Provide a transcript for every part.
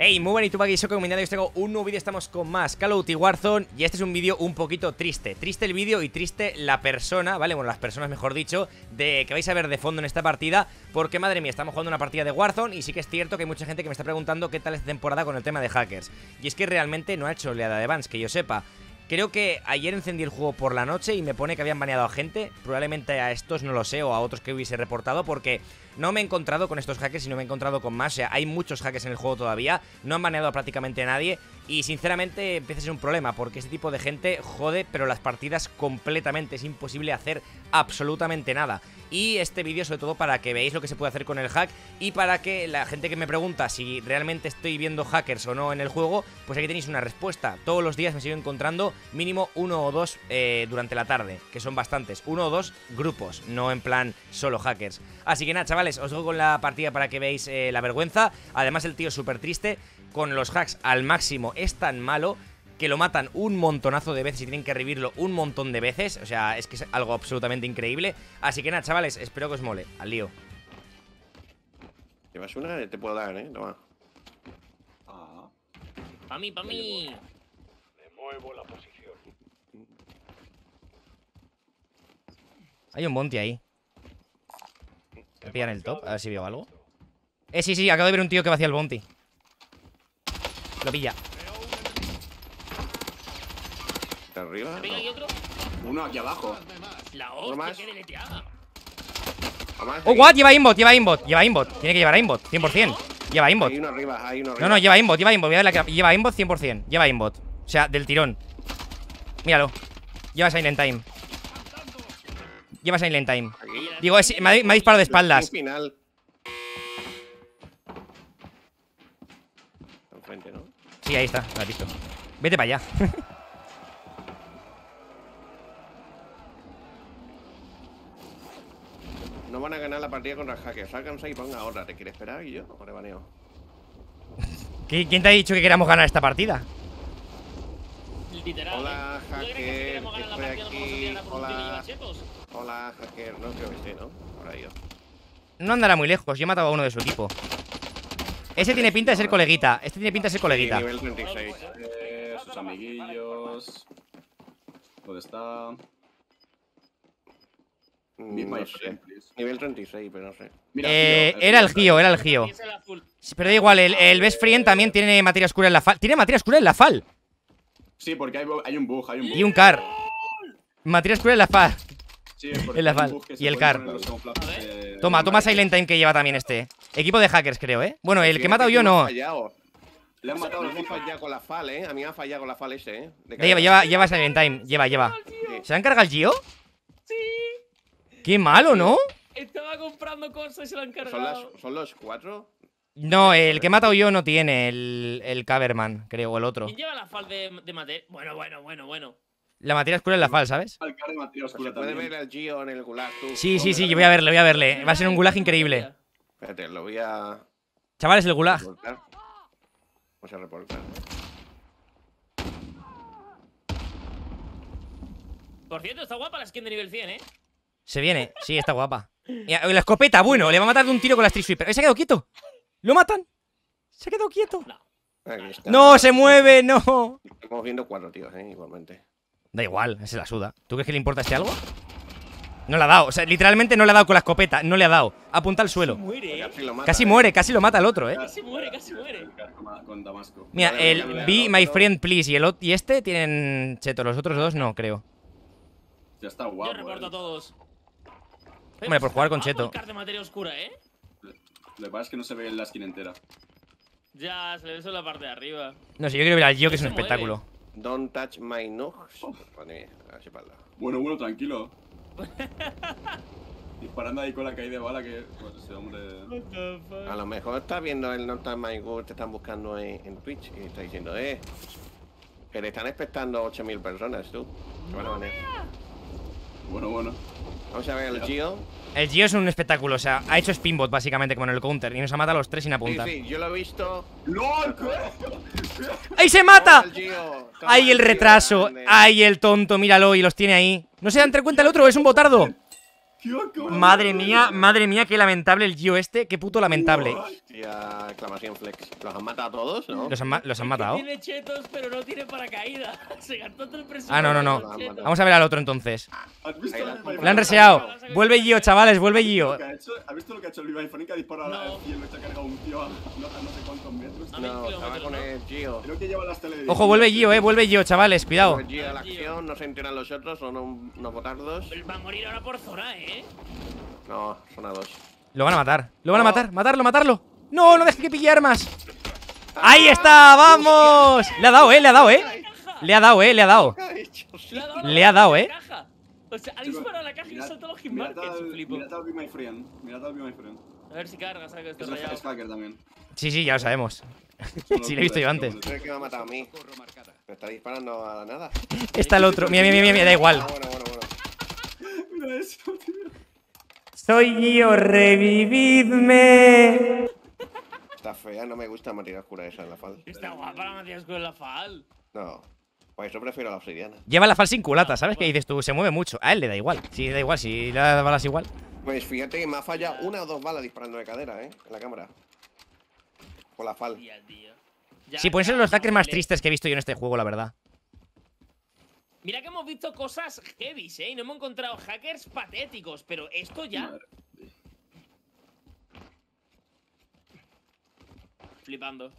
Hey, muy buenas, y tú aquí Soki, y os traigo un nuevo vídeo. Estamos con más Call of Duty Warzone y este es un vídeo un poquito triste. Triste el vídeo y triste la persona, ¿vale? Bueno, las personas, mejor dicho, de que vais a ver de fondo en esta partida, porque madre mía, estamos jugando una partida de Warzone y sí que es cierto que hay mucha gente que me está preguntando qué tal esta temporada con el tema de hackers. Y es que realmente no ha hecho oleada de bans, que yo sepa. Creo que ayer encendí el juego por la noche y me pone que habían baneado a gente. Probablemente a estos, no lo sé, o a otros que hubiese reportado, porque no me he encontrado con estos hackers y no me he encontrado con más. O sea, hay muchos hackers en el juego todavía, no han baneado a prácticamente nadie. Y sinceramente empieza a ser un problema, porque este tipo de gente jode, pero las partidas completamente, es imposible hacer absolutamente nada. Y este vídeo sobre todo para que veáis lo que se puede hacer con el hack, y para que la gente que me pregunta si realmente estoy viendo hackers o no en el juego, pues aquí tenéis una respuesta. Todos los días me sigo encontrando mínimo uno o dos durante la tarde, que son bastantes, uno o dos grupos, no en plan solo hackers. Así que nada, chavales, os dejo con la partida para que veáis la vergüenza. Además el tío es súper triste, con los hacks al máximo, es tan malo que lo matan un montonazo de veces y tienen que revivirlo un montón de veces. O sea, es que es algo absolutamente increíble. Así que nada, chavales, espero que os mole. Al lío. ¿Llevas una? Te puedo dar, ¿eh? Toma. Ah. Pa' mí, pa' mí. Le muevo la posición. Hay un bounty ahí. ¿Me pillan el top? A ver si veo algo. Sí, acabo de ver un tío que va hacia el bounty. Lo pilla. ¿Está arriba? ¿No? Otro. Uno aquí abajo. La hostia, más. Oh, what? Lleva inbot. Tiene que llevar a inbot, 100%. Lleva inbot. Hay uno arriba, No, lleva inbot. Voy a ver la... Lleva inbot 100%. Lleva inbot. O sea, del tirón. Míralo. Lleva Silent Time. Digo, me ha disparado de espaldas. Sí, ahí está, lo has visto. Vete para allá. No van a ganar la partida contra hackers. Sácanse y ponga ahora. ¿Te quiere esperar y yo? ¿O le baneo? ¿Quién te ha dicho que queramos ganar esta partida? Literal. Hola, hacker. Estoy aquí. Hola, hacker. No creo que esté, ¿no? Ahora yo. No andará muy lejos. Yo he matado a uno de su equipo. Ese tiene pinta de ser coleguita. Sí, nivel 36. Sus amiguillos. ¿Dónde está? No sé. Nivel 36, pero no sé. Mira, era el Gio. Pero da igual, el Best Friend también tiene materia oscura en la FAL. Sí, porque hay un bug. Y un car. Materia oscura en la FAL. Sí, en la FAL. Y el car. Toma Silent Time que lleva también este. Equipo de hackers, creo, ¿eh? Bueno, el que he matado yo no. Le han matado, me ha fallado con la FAL, ¿eh? A mí me ha fallado con la FAL ese, ¿eh? Lleva Silent Time. Lleva. ¿Se han cargado el Gio? Sí. Qué malo, ¿no? Estaba comprando cosas y se lo han cargado. ¿Son los cuatro? No, el que he matado yo no tiene el Caberman, creo, o el otro. ¿Quién lleva la FAL de materia? Bueno. La materia oscura es la FAL, ¿sabes? ¿Puedes ver al Gio en el gulag, tú? Sí, yo voy a verle. Va a ser un gulag increíble. Espérate, lo voy a... Chavales, el gulag. Vamos a reportar. Por cierto, está guapa la skin de nivel 100, ¿eh? Se viene. Sí, está guapa. La escopeta, bueno, le va a matar de un tiro con la Street Sweeper. Se ha quedado quieto. ¿Lo matan? Se ha quedado quieto. No, se mueve, no. Estamos viendo cuatro tíos, igualmente. Da igual, se la suda. ¿Tú crees que le importa este algo? No le ha dado, o sea, literalmente no le ha dado con la escopeta. No le ha dado, apunta al suelo. Casi muere, casi lo mata el otro, Casi muere. Mira, el Be My Friend, Please y este tienen Cheto, los otros dos no, creo. Ya está guapo. Yo reporto a todos. Hombre, por jugar con Cheto. De materia oscura, ¿eh? Lo que pasa es que no se ve la skin entera. Ya, se le ve solo la parte de arriba. No sé, yo quiero ver al Gio, que es un espectáculo. Don't touch my nose. Bueno, tranquilo. Disparando ahí con la caída de bala que... Pues, ese hombre... A lo mejor está viendo el Not Time My Good, te están buscando en Twitch y está diciendo, que le están expectando 8000 personas, tú. Bueno. Vamos a ver el Gio. El Gio es un espectáculo, o sea, ha hecho spinbot básicamente como en el counter y nos ha matado a los tres sin apuntar. Sí, yo lo he visto. ¡Lol! ¡Ahí se mata! ¡Ahí el retraso! ¡Ahí el tonto! Míralo, y los tiene ahí. No se dan cuenta el otro, es un botardo. Madre mía, qué lamentable el Gio este, qué puto lamentable. y a Exclamación Flex. ¿Los han matado a todos, no? ¿Los han matado? Tiene chetos, pero no tiene paracaídas. Se gastó todo el presupuesto. Ah, no, no, no. Vamos a ver al otro entonces. Le han reseado. Vuelve Gio, chavales, vuelve Gio. ¿Has visto lo que ha hecho el Be My Friend? Que ha disparado y le ha cargado un tío a no sé cuántos metros. No, estaba con el Gio. Creo que lleva las televisiones. Ojo, vuelve Gio, vuelve Gio, chavales, cuidado. Gio a la acción, no se enteran los otros, son unos botardos. Va a morir ahora por zona, No, son a dos. Lo van a matar, lo van a matar, matarlo. No, no dejes que pille armas. ¡Ahí está! ¡Vamos! Le ha dado, Le ha dado. O sea, ha disparado la caja y saltado los gimnastes, flipo. Mira tal Be My Friend, A ver si cargas, ¿sabes? Que estoy es hacker también. Sí, sí, ya lo sabemos. Sí, lo he visto yo antes. Creo que me ha matado a mí. Me está disparando a nada. Está el otro. Mira, mira, da igual. Bueno. Mira eso, tío. Soy Gio, revividme. Está fea, no me gusta materia oscura esa en la FAL. Está guapa la materia oscura en la FAL. No, pues yo prefiero la obsidiana. Lleva la FAL sin culata, ¿sabes? Que dices tú, se mueve mucho. A él le da igual, sí, da igual, si le da balas igual. Pues fíjate que me ha fallado una o dos balas disparando de cadera, en la cámara. Con la FAL. Sí, pueden ser los hackers más tristes que he visto yo en este juego, la verdad. Mira que hemos visto cosas heavy, y no hemos encontrado hackers patéticos, pero esto ya… Flipando.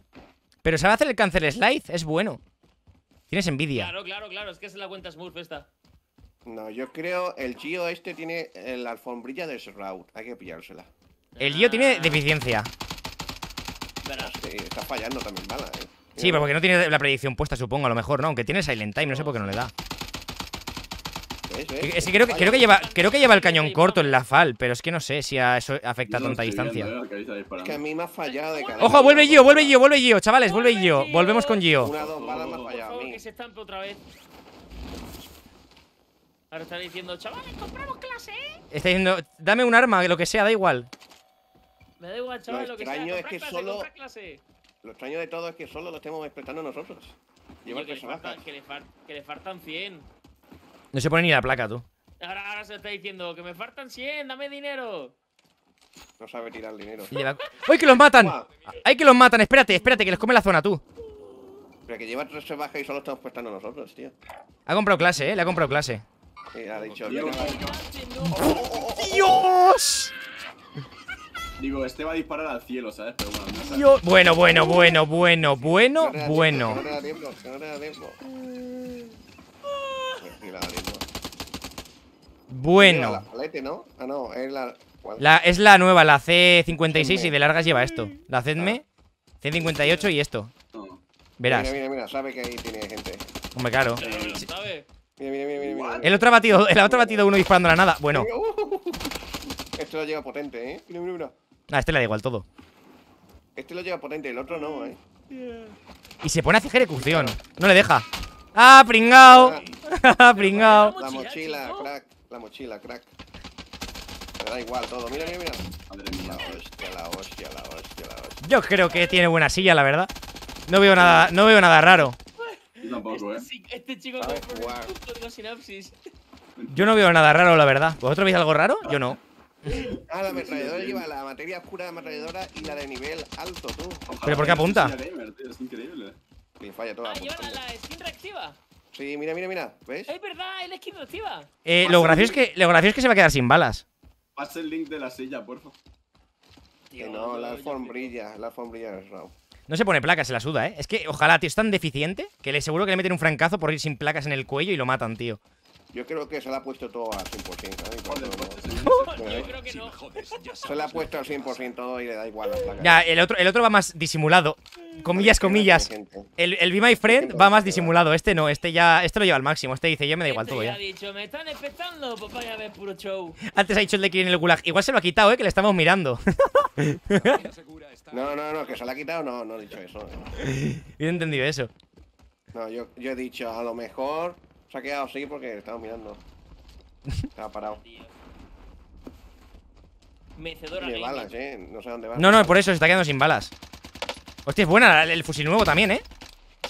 Pero sabe hacer el cancel slide, es bueno. Tienes envidia. Claro, claro, claro, es que es la cuenta Smurf esta. No, yo creo el Gio este tiene la alfombrilla de Shroud, hay que pillársela. El Gio tiene deficiencia. Sí, está fallando también bala, Sí, pero porque no tiene la predicción puesta, supongo, a lo mejor, ¿no? Aunque tiene Silent Time, no sé por qué no le da. Es que creo que lleva el cañón corto en la FAL, pero es que no sé si a eso afecta a tanta distancia. Es que a mí me ha fallado de cara. ¡Ojo! ¡Vuelve Gio! Chavales, vuelve Gio. Volvemos con Gio. Una, dos balas me ha fallado a mí. Que se estampe otra vez. Ahora está diciendo, chavales, compramos clase, Está diciendo, dame un arma, lo que sea, da igual. Me da igual, chavales, lo que sea. Lo extraño es que solo… Lo extraño de todo es que solo lo estemos explotando nosotros. Lleva que le faltan 100. No se pone ni la placa, tú. Ahora se está diciendo que me faltan 100, dame dinero. No sabe tirar dinero. ¡Ay, que los matan! ¡Ay, que los matan! Espérate, espérate, que les come la zona, tú. Pero que lleva tres rebajas y solo estamos explotando nosotros, tío. Ha comprado clase, le ha comprado clase. Sí, ha dicho… ¡Dios! Digo, este va a disparar al cielo, ¿sabes? Pero bueno, no sabes. Bueno. No te da tiempo, Bueno. La paleta, ¿no? Ah, no, es la… Es la nueva, la C56 y de largas lleva esto. La CEDME, C58 y esto. Verás. Mira, sabe que ahí tiene gente. Hombre, claro. Mira. El otro ha batido uno disparando a la nada. Bueno. Este lo lleva potente, Mira. Ah, este le da igual todo. Este lo lleva potente, el otro no, Y se pone a hacer ejecución. No le deja. ¡Ah, pringao! ¡Ah, pringao! La mochila, crack. Me da igual todo. Mira. Madre mía, la hostia. Yo creo que tiene buena silla, la verdad. No veo nada raro. Yo tampoco, Este chico no tiene sinapsis. Yo no veo nada raro, la verdad. ¿Vosotros veis algo raro? Yo no. Ah, la ametralladora lleva la materia oscura de ametralladora y la de nivel alto, tú. ¿Pero por qué apunta? Es increíble. Le falla toda. Ah, lleva la skin reactiva. Sí, mira. ¿Ves? Es verdad, es la skin reactiva. Lo gracioso es que se va a quedar sin balas. Pasa el link de la silla, por favor. Que no, la alfombrilla es raro. No se pone placas, se la suda, Es que ojalá, tío, es tan deficiente que le seguro que le meten un francazo por ir sin placas en el cuello y lo matan, tío. Yo creo que se la ha puesto todo al 100%. Yo creo que no. Se la ha puesto al 100% todo y le da igual. Ya, el otro va más disimulado. Comillas. El Be My Friend va más disimulado. Este no, este lo lleva al máximo. Este dice, ya me da igual todo ya. Me están espectando, pues vaya a ver puro show. Antes ha dicho el de Kirin el Gulag. Igual se lo ha quitado, que le estamos mirando. No, que se lo ha quitado, no he dicho eso. Yo he entendido eso. No, yo he dicho, a lo mejor… Se ha quedado así porque estaba mirando. Estaba parado. Tiene balas, No sé dónde va. No, por eso se está quedando sin balas. Hostia, es buena el fusil nuevo también,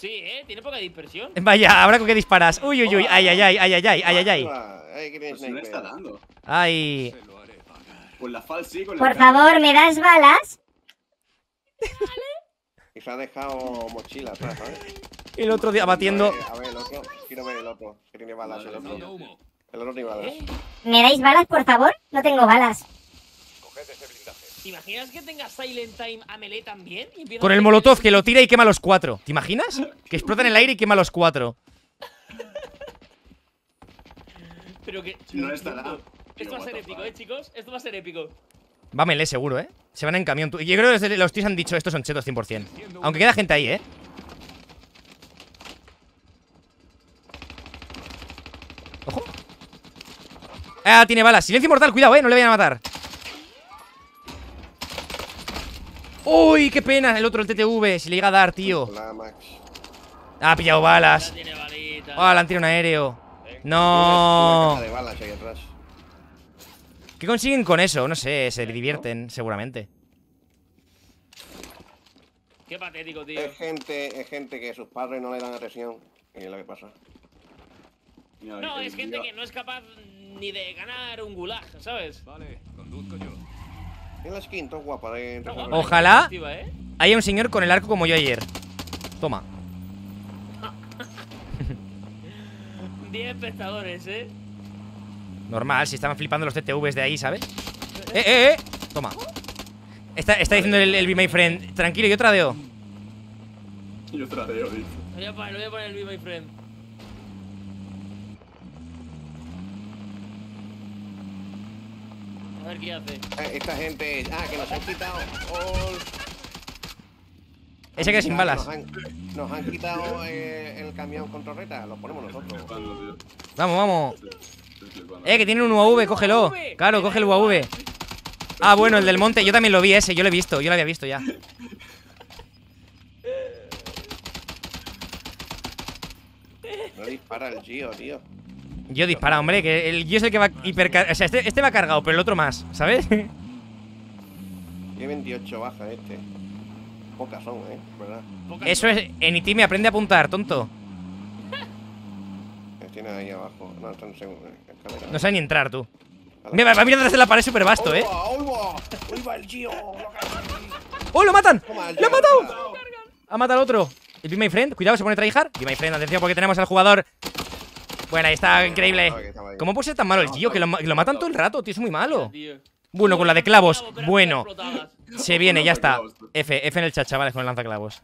Sí, tiene poca dispersión. Vaya, ahora con qué disparas. Uy. Ay. ¿Qué está dando? Ay. Por favor, ¿me das balas? Y se ha dejado mochila atrás, ¿sabes? Y el otro día batiendo. A ver, el otro. Quiero ver el otro. Que tiene balas, el otro. El otro tiene balas. ¿Me dais balas, por favor? No tengo balas. Coged ese blindaje. ¿Te imaginas que tenga Silent Time a melee también? Con el molotov que lo tira y quema a los 4. ¿Te imaginas? Que explota en el aire y quema a los 4. Pero que. No estará. Esto va a ser épico, chicos. Esto va a ser épico. Va a melee seguro, Se van en camión. Yo creo que los tíos han dicho, estos son chetos 100%. Aunque queda gente ahí, Ojo. Ah, tiene balas. Silencio mortal, cuidado, no le vayan a matar. Uy, qué pena. El otro, el TTV, si le llega a dar, tío. Ha pillado balas. Ah, le han tirado un aéreo. No. ¿Qué consiguen con eso? No sé, se divierten, seguramente. Qué patético, tío. Es gente que sus padres no le dan atención. Y es lo que pasa. No, es gente que no es capaz ni de ganar un gulag, ¿sabes? Vale, conduzco yo. En la skin, todo guapa. Ojalá haya un señor con el arco como yo ayer. Toma. 10 espectadores, Normal, si estaban flipando los TTVs de ahí, ¿sabes? Toma. Está diciendo el Be My Friend. Tranquilo, yo tradeo. Yo tradeo, tío. Voy a poner el Be My Friend. A ver qué hace. Esta gente. Ah, que nos han quitado. Oh. Ese que sin balas. Nos han quitado el camión con torreta. Lo ponemos nosotros. Vamos. Que tiene un UAV, cógelo. Claro, coge el UAV. Ah, bueno, el del monte. Yo también lo vi ese, yo lo he visto, yo lo había visto ya. No dispara el Gio, tío. Gio dispara, hombre, que el Gio es el que va hipercargado. O sea, este va cargado, pero el otro más, ¿sabes? Tiene 28 bajas este. Pocas son, ¿verdad? Eso es, en IT me aprende a apuntar, tonto. Tiene ahí abajo. No, están seguros. No sabe ni entrar, tú. Mira, va mirando desde la pared súper vasto, ¡Uy, va el Gio! ¡Oh, lo matan! ¡Lo han matado! Ha matado al otro. El Be My Friend. Cuidado, se pone a tryhard. Be My Friend, atención, porque tenemos al jugador. Bueno, ahí está, increíble. ¿Cómo puede ser tan malo el Gio? Que lo matan todo el rato, tío. Es muy malo. Bueno, con la de clavos. Bueno. Se viene, ya está. F en el chat, chavales, con el lanzaclavos.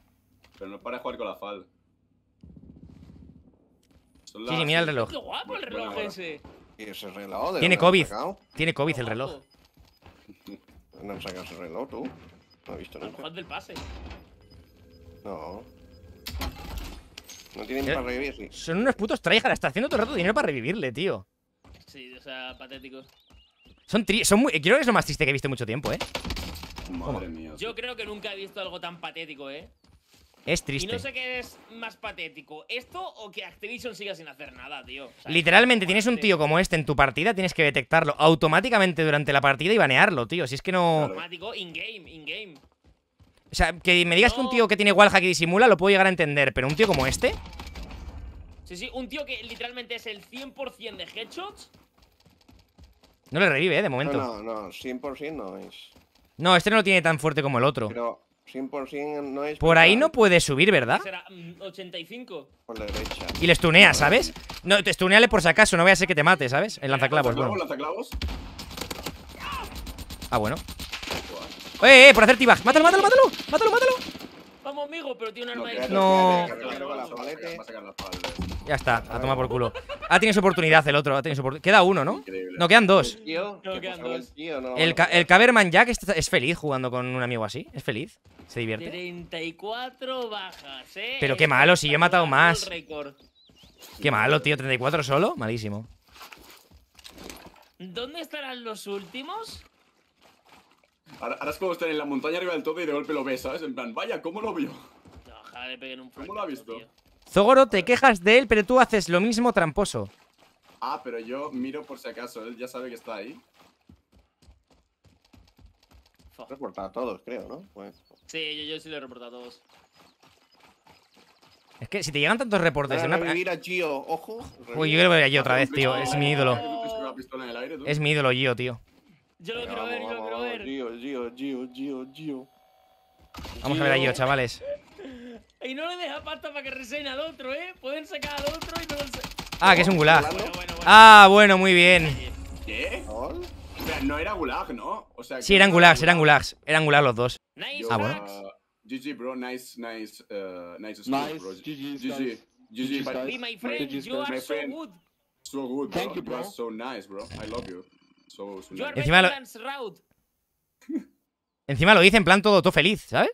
Pero no para jugar con la FAL. Sí, mira el reloj. Qué guapo el reloj ese. ¿Ese reloj de tiene COVID. Tiene COVID el reloj. No han sacado ese reloj, tú. No he visto nunca. Del pase. No. No tienen para revivirle. Son unos putos tryhards. Está haciendo todo el rato dinero para revivirle, tío. Sí, o sea, patéticos. Creo que es lo más triste que he visto en mucho tiempo, Madre mía. Yo creo que nunca he visto algo tan patético, Es triste. Y no sé qué es más patético, esto o que Activision siga sin hacer nada, tío. O sea, literalmente, tienes un tío como este en tu partida, tienes que detectarlo automáticamente durante la partida y banearlo, tío. Si es que no... Automático, in-game, in-game. O sea, que me digas que un tío que tiene wallhack y disimula lo puedo llegar a entender, pero un tío como este... Sí, un tío que literalmente es el 100% de headshots... No le revive, de momento. No, 100% no es... No, este no lo tiene tan fuerte como el otro. Pero... 100% no es... Por ahí no puede subir, ¿verdad? Será 85. Por la derecha. Y le stunea, ¿sabes? No, te stuneale por si acaso, no vaya a ser que te mate, ¿sabes? El lanzaclavos, bueno. ¿Lanzaclavos? Ah, bueno. Por hacer tibag. Mátalo. Vamos, amigo, pero tiene un arma ahí. No. Ya está, a tomar por culo. Ah, tienes oportunidad el otro. Queda uno, ¿no? Increíble. No, quedan dos. No, quedan dos. El Caberman Jack es feliz jugando con un amigo así. Es feliz. Se divierte. 34 bajas, Pero qué malo, si yo he matado más. Qué malo, tío. 34 solo. Malísimo. ¿Dónde estarán los últimos? Ahora es como estar en la montaña arriba del tope y de golpe lo ves, ¿sabes? En plan, vaya, ¿cómo lo vio? No, ojalá le peguen un fracaso. ¿Cómo lo ha visto? Tío. Zogoro, te quejas de él, pero tú haces lo mismo, tramposo. Ah, pero yo miro por si acaso, él ya sabe que está ahí. Lo he reportado a todos, creo, ¿no? Pues... Sí, yo sí lo he reportado a todos. Es que si te llegan tantos reportes... Ahora, revivir a Gio, ojo. Uy, yo creo que voy a Gio otra vez, tío. Es mi ídolo. Es mi ídolo Gio, tío. Yo lo quiero ver, yo lo quiero ver. Gio. Vamos a ver a Gio, chavales. Y no le deja pasta para que reseñe al otro, ¿eh? Pueden sacar al otro y no lo sé. Ah, que es un gulag. Ah, bueno, muy bien. ¿Qué? O sea, no era gulag, ¿no? O sea, sí, eran gulags. Eran gulag los dos. Nice. Ah, bueno. GG, bro. Nice. GG, bro. Be my friend. You are so good. So good, bro. You are so nice, bro. I love you. So nice. Encima lo dice en plan todo feliz, ¿sabes?